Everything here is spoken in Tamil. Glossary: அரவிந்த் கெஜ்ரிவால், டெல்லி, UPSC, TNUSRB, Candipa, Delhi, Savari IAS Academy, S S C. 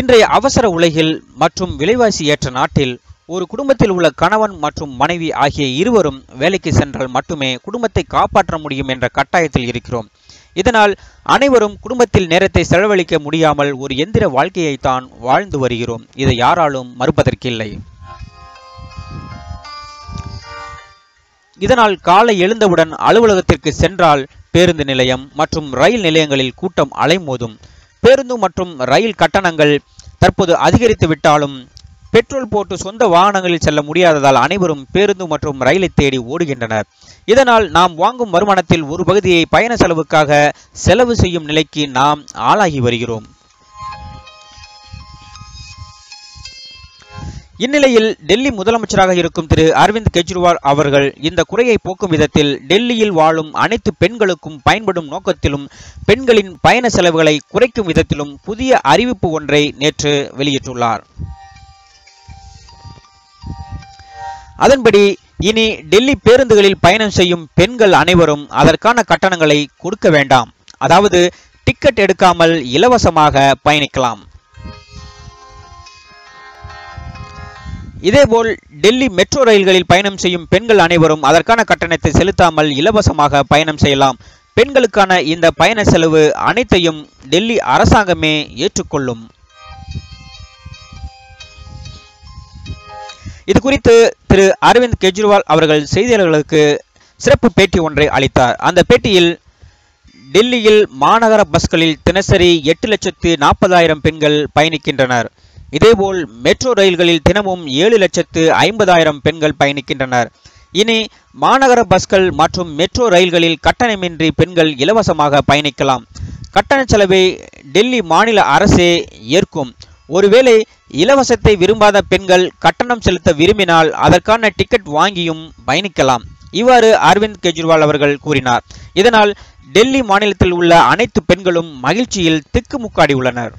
இன்றைய அவசர உலகில் மற்றும் விலைவாசி ஏற்ற நாட்டில் ஒரு குடும்பத்தில் உள்ள கணவன் மற்றும் மனைவி ஆகிய இருவரும் வேலைக்கு சென்றால் மட்டுமே குடும்பத்தை காப்பாற்ற முடியும் என்ற கட்டாயத்தில் இருக்கிறோம். இதனால் அனைவரும் குடும்பத்தில் நேரத்தை செலவழிக்க முடியாமல் ஒரு எந்திர வாழ்க்கையைத்தான் வாழ்ந்து வருகிறோம். இதை யாராலும் மறுப்பதற்கில்லை. இதனால் காலை எழுந்தவுடன் அலுவலகத்திற்கு சென்றால் பேருந்து நிலையம் மற்றும் ரயில் நிலையங்களில் கூட்டம் அலைமோதும். பேருந்து மற்றும் ரயில் கட்டணங்கள் தற்போது அதிகரித்து விட்டாலும் பெட்ரோல் போட்டு சொந்த வாகனங்களில் செல்ல முடியாததால் அனைவரும் பேருந்து மற்றும் ரயிலை தேடி ஓடுகின்றனர். இதனால் நாம் வாங்கும் வருமானத்தில் ஒரு பகுதியை பயண செலவுக்காக செலவு செய்யும் நிலைக்கு நாம் ஆளாகி வருகிறோம். இந்நிலையில் டெல்லி முதலமைச்சராக இருக்கும் திரு அரவிந்த் கெஜ்ரிவால் அவர்கள் இந்த குறையை போக்கும் விதத்தில் டெல்லியில் வாழும் அனைத்து பெண்களுக்கும் பயன்படும் நோக்கத்திலும் பெண்களின் பயண செலவுகளை குறைக்கும் விதத்திலும் புதிய அறிவிப்பு ஒன்றை நேற்று வெளியிட்டுள்ளார். அதன்படி இனி டெல்லி பேருந்துகளில் பயணம் செய்யும் பெண்கள் அனைவரும் அதற்கான கட்டணங்களை கொடுக்க வேண்டாம். அதாவது டிக்கெட் எடுக்காமல் இலவசமாக பயணிக்கலாம். இதேபோல் டெல்லி மெட்ரோ ரயில்களில் பயணம் செய்யும் பெண்கள் அனைவரும் அதற்கான கட்டணத்தை செலுத்தாமல் இலவசமாக பயணம் செய்யலாம். பெண்களுக்கான இந்த பயண செலவு அனைத்தையும் டெல்லி அரசாங்கமே ஏற்றுக்கொள்ளும். இது குறித்து திரு அரவிந்த் கெஜ்ரிவால் அவர்கள் செய்தியாளர்களுக்கு சிறப்பு பேட்டி ஒன்றை அளித்தார். அந்த பேட்டியில் டெல்லியில் மாநகர பஸ்களில் தினசரி 8,40,000 பெண்கள் பயணிக்கின்றனர். இதேபோல் மெட்ரோ ரயில்களில் தினமும் 7,50,000 பெண்கள் பயணிக்கின்றனர். இனி மாநகர பஸ்கள் மற்றும் மெட்ரோ ரயில்களில் கட்டணமின்றி பெண்கள் இலவசமாக பயணிக்கலாம். கட்டண செலவை டெல்லி மாநில அரசே ஏற்கும். ஒருவேளை இலவசத்தை விரும்பாத பெண்கள் கட்டணம் செலுத்த விரும்பினால் அதற்கான டிக்கெட் வாங்கியும் பயணிக்கலாம். இவ்வாறு அரவிந்த் கெஜ்ரிவால் அவர்கள் கூறினார். இதனால் டெல்லி மாநிலத்தில் உள்ள அனைத்து பெண்களும் மகிழ்ச்சியில் திக்குமுக்காடி உள்ளனர்.